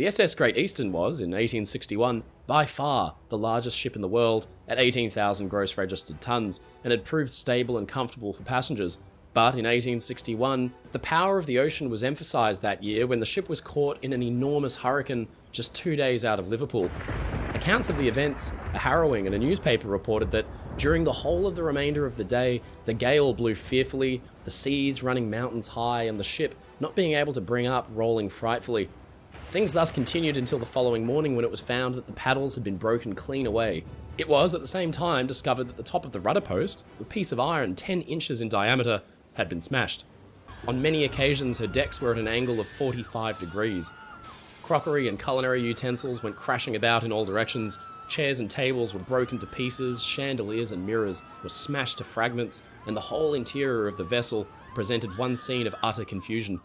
The SS Great Eastern was, in 1861, by far the largest ship in the world at 18,000 gross registered tons, and had proved stable and comfortable for passengers. But in 1861, the power of the ocean was emphasised that year when the ship was caught in an enormous hurricane just 2 days out of Liverpool. Accounts of the events are harrowing, and a newspaper reported that during the whole of the remainder of the day, the gale blew fearfully, the seas running mountains high, and the ship, not being able to bring up, rolling frightfully. Things thus continued until the following morning, when it was found that the paddles had been broken clean away. It was at the same time discovered that the top of the rudder post, a piece of iron 10 inches in diameter, had been smashed. On many occasions, her decks were at an angle of 45 degrees. Crockery and culinary utensils went crashing about in all directions. Chairs and tables were broken to pieces, chandeliers and mirrors were smashed to fragments, and the whole interior of the vessel presented one scene of utter confusion.